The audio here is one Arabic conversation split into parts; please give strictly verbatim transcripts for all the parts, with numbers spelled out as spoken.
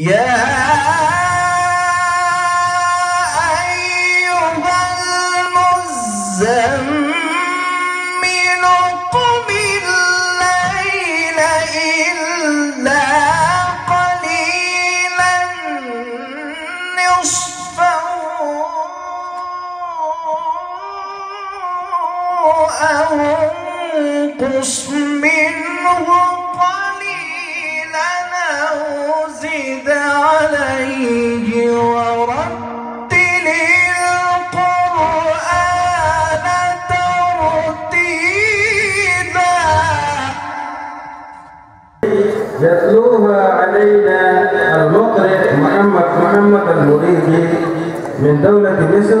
يا انقص منه قليلا أو زد عليه ورتل القرآن ترتيلا يتلوها علينا المقرئ محمد محمد المريدي من دولة مصر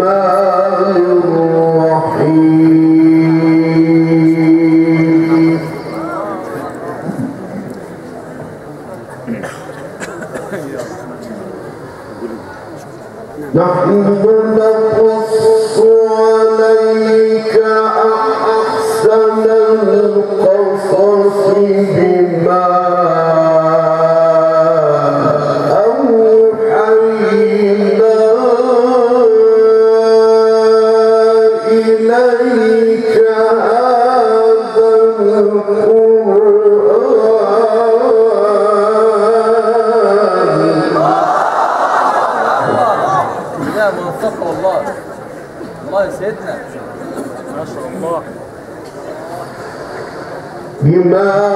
الرحيم نحن نقص عليك أحسن القصص بما بما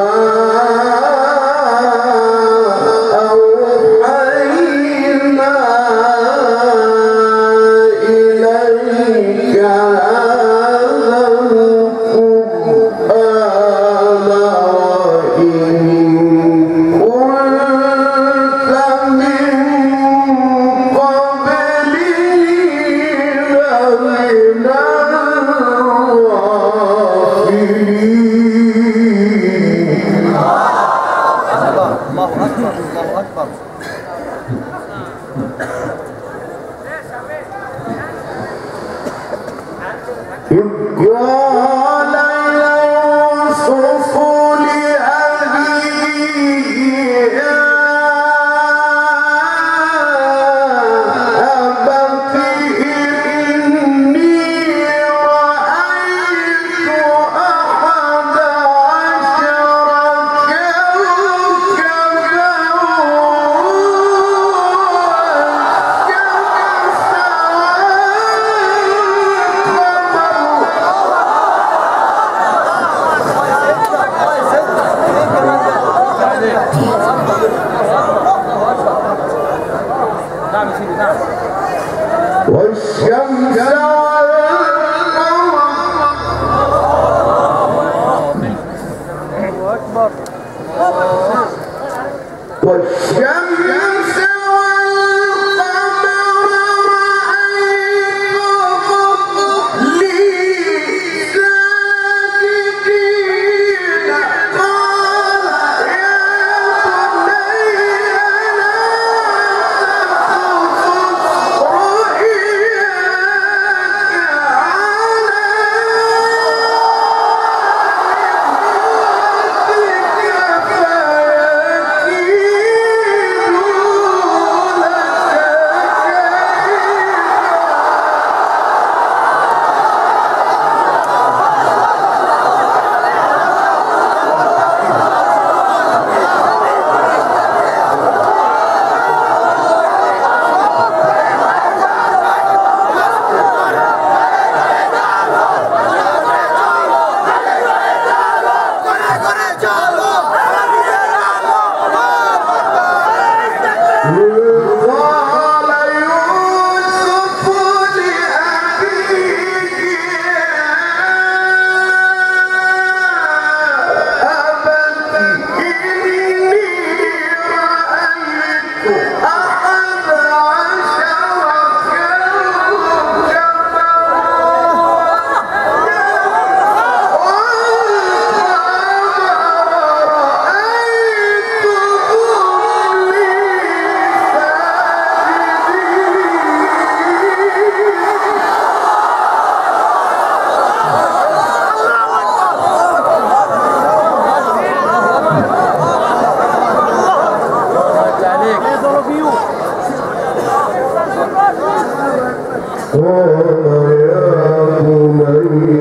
I will go for a long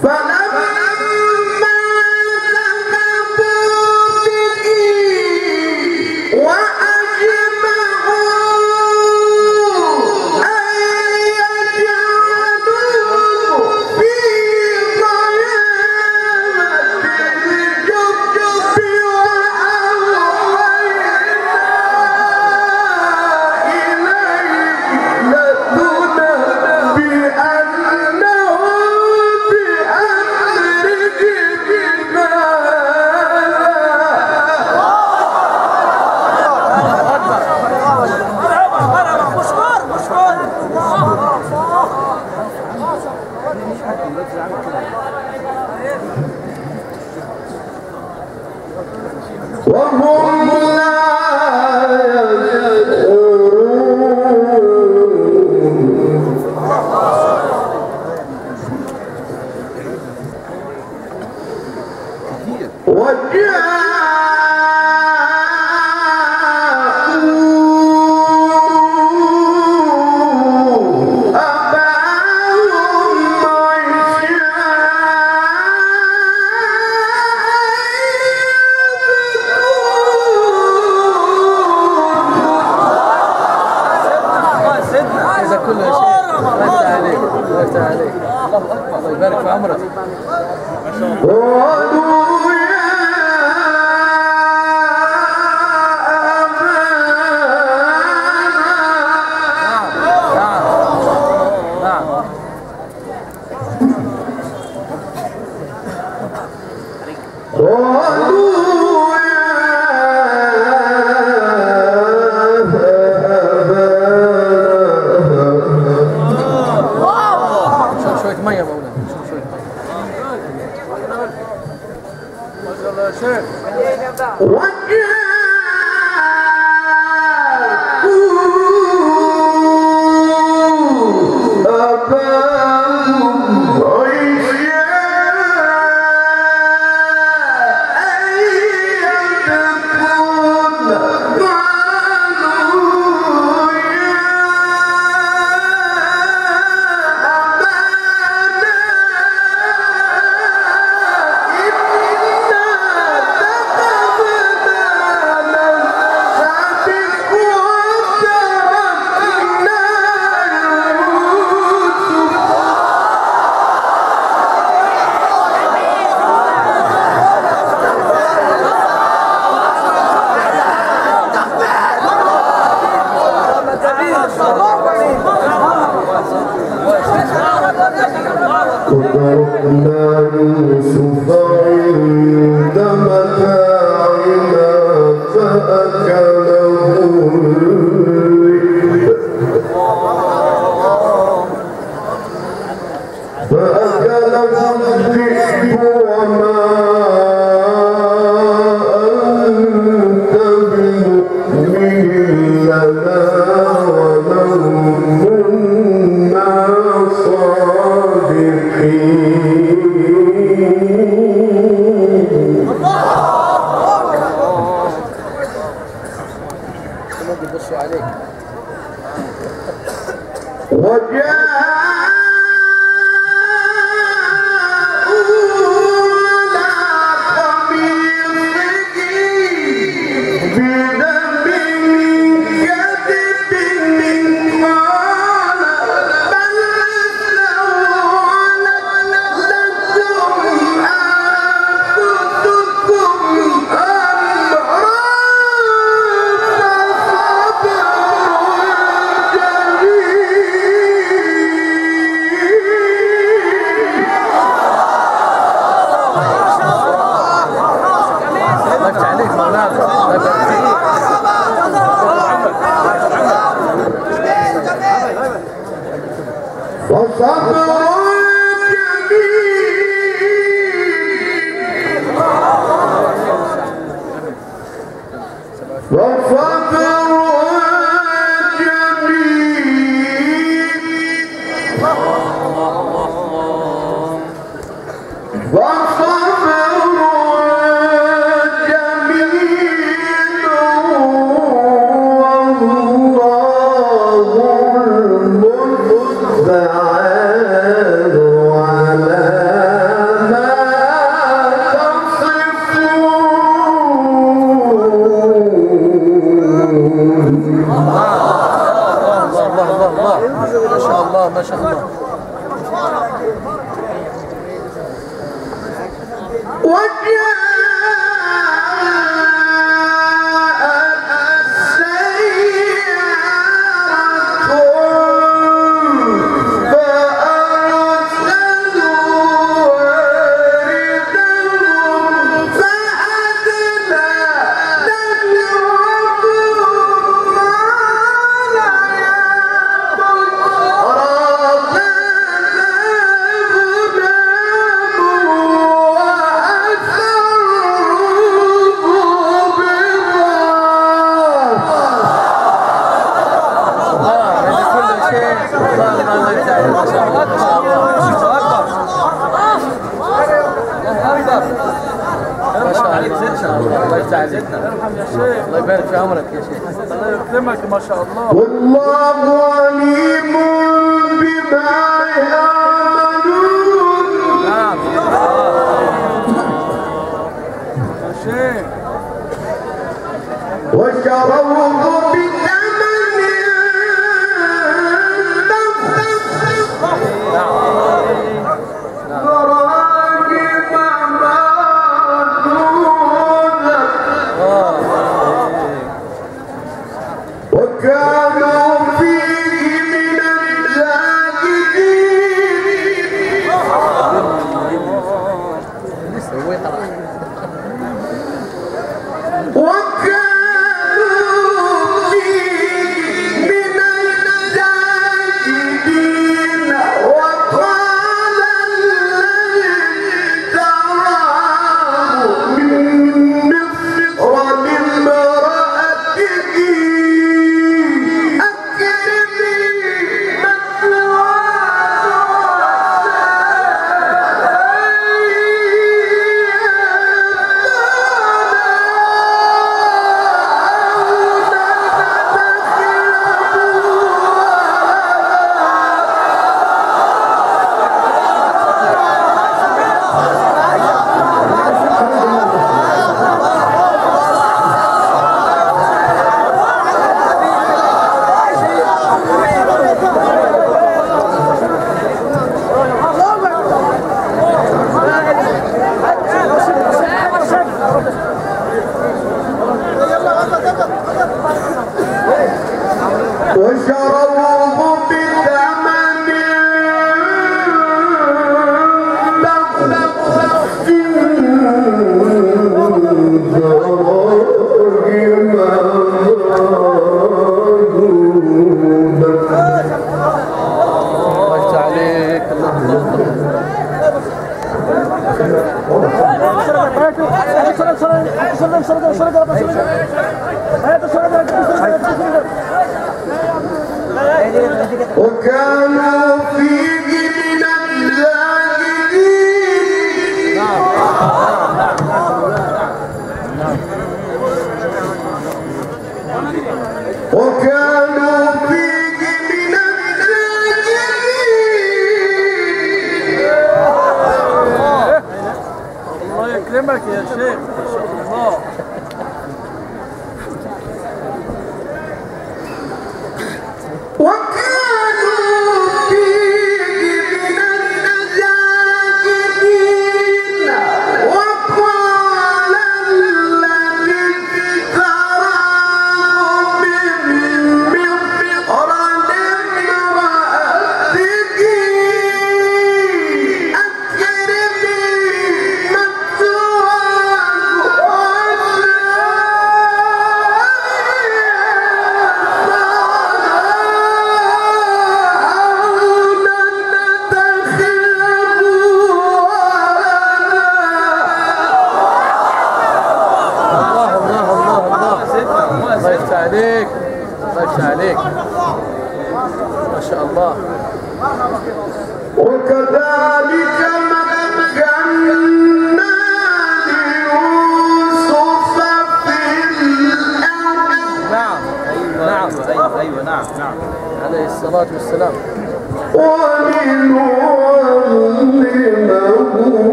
فلما انت عليك. الله اكبر، الله يبارك في عمرك. ما شاء الله. Now.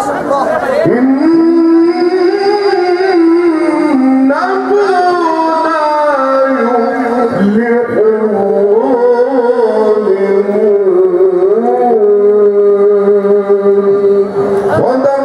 One